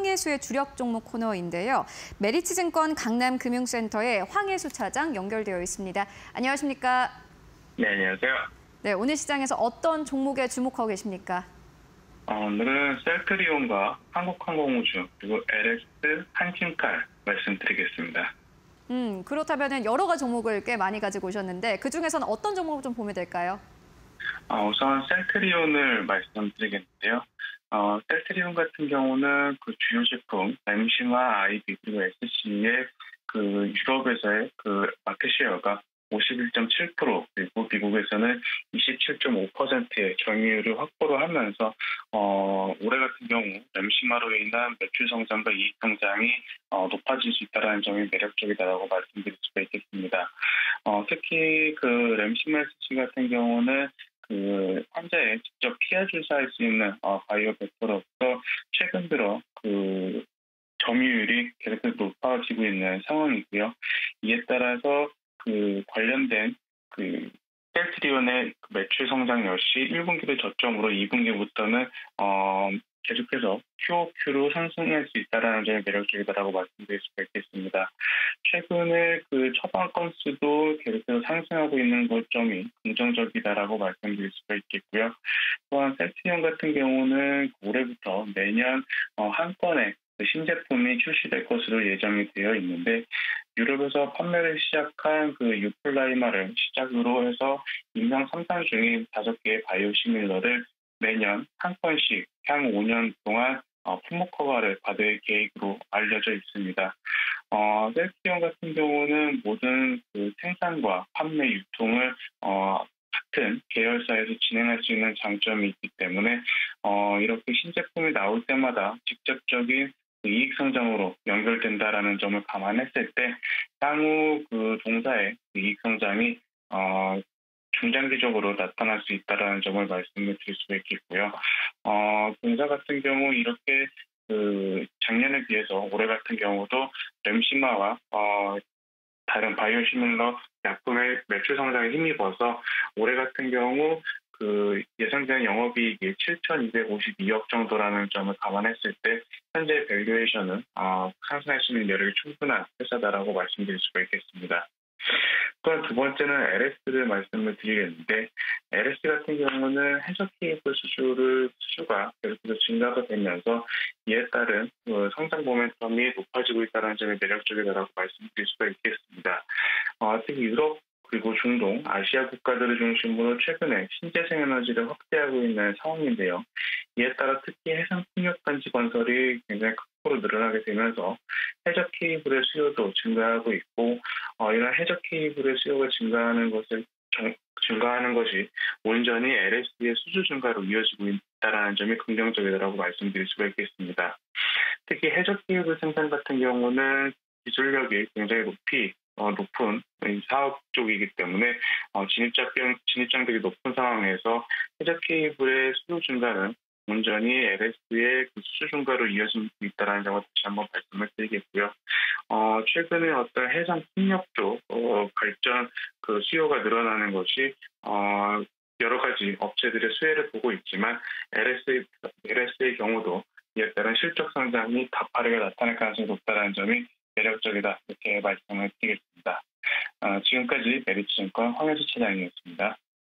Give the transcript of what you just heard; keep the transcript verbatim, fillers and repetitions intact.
황해수의 주력 종목 코너인데요. 메리츠증권 강남금융센터의 황해수 차장 연결되어 있습니다. 안녕하십니까? 네, 안녕하세요. 네, 오늘 시장에서 어떤 종목에 주목하고 계십니까? 어, 오늘은 셀트리온과 한국항공우주 그리고 엘에스 한진칼 말씀드리겠습니다. 음, 그렇다면 여러 가지 종목을 꽤 많이 가지고 오셨는데 그중에서는 어떤 종목을 좀 보면 될까요? 어, 우선 셀트리온을 말씀드리겠는데요. 어, 셀트리온 같은 경우는 그 주요 제품 램시마, 아이비 그리고 에스씨의 그 유럽에서의 그 마켓쉐어가 오십일 점 칠 퍼센트 그리고 미국에서는 이십칠 점 오 퍼센트의 점유율을 확보를 하면서 어, 올해 같은 경우 램시마로 인한 매출 성장과 이익 성장이 어, 높아질 수 있다는 점이 매력적이다라고 말씀드릴 수가 있겠습니다. 어, 특히 그 램시마 에스씨 같은 경우는 그 환자에 직접 피해 주사할 수 있는 어, 바이오 벡터로서 최근 들어 그 점유율이 계속 높아지고 있는 상황이고요. 이에 따라서 그 관련된 그 셀트리온의 매출 성장 역시 일 분기를 저점으로 이 분기부터는 어 계속해서 큐오큐로 상승할 수 있다는 점이 매력적이다라고 말씀드릴 수가 있겠습니다. 최근에 그 처방 건수도 계속해서 상승하고 있는 점이 긍정적이다라고 말씀드릴 수가 있겠고요. 또한 셀트리온 같은 경우는 올해부터 매년 어 한 건의 신제품이 출시될 것으로 예정이 되어 있는데 유럽에서 판매를 시작한 그 유플라이마를 시작으로 해서 임상 삼 상 중인 다섯 개의 바이오시밀러를 매년 한 건씩 향 오 년 동안 품목 허가를 받을 계획으로 알려져 있습니다. 어, 셀트리온 같은 경우는 모든 그 생산과 판매 유통을 어, 같은 계열사에서 진행할 수 있는 장점이 있기 때문에 어, 이렇게 신제품이 나올 때마다 직접적인 이익 성장으로 연결된다라는 점을 감안했을 때 향후 그 동사의 이익 성장이 어, 중장기적으로 나타날 수 있다라는 점을 말씀을 드릴 수 있겠고요. 어, 동사 같은 경우 이렇게 그 작년에 비해서 올해 같은 경우도 램시마와 어, 다른 바이오시밀러 약품의 매출 성장에 힘입어서 올해 같은 경우 그 예상된 영업이익이 칠천이백오십이억 정도라는 점을 감안했을 때 현재 밸류에이션은 어, 상승할 수 있는 여력이 충분한 회사다라고 말씀드릴 수가 있겠습니다. 또한 두 번째는 엘에스를 말씀을 드리겠는데 엘에스 같은 경우는 해적 케이블 수주를 수주가 계속해서 증가가 되면서 이에 따른 그 성장 모멘텀이 높아지고 있다는 점이 매력적이다라고 말씀드릴 수가 있겠습니다. 어, 특히 유럽 그리고 중동, 아시아 국가들을 중심으로 최근에 신재생에너지를 확대하고 있는 상황인데요. 이에 따라 특히 해상풍력단지 건설이 굉장히 극도로 늘어나게 되면서 해적 케이블의 수요도 증가하고 있고 어, 이런 해적 케이블의 수요가 증가하는 것을 정, 증가하는 것이 온전히 엘에스의 수주 증가로 이어지고 있다는 점이 긍정적이라고 말씀드릴 수가 있겠습니다. 특히 해적 케이블 생산 같은 경우는 기술력이 굉장히 높이 어, 높은 사업 쪽이기 때문에 어, 진입장, 진입장벽이 높은 상황에서 해적 케이블의 수요 증가는 온전히 엘에스의 그 수요 증가로 이어질 수 있다는 점을 다시 한번 말씀을 드리겠고요. 어, 최근에 어떤 해상 풍력 쪽 어, 발전 그 수요가 늘어나는 것이 어, 여러 가지 업체들의 수혜를 보고 있지만 엘에스의, 엘에스의 경우도 이에 따른 실적 성장이 가파르게 나타날 가능성이 높다는 점이 매력적이다 이렇게 말씀을 드리겠습니다. 어, 지금까지 메리츠증권 황해수 차장이었습니다.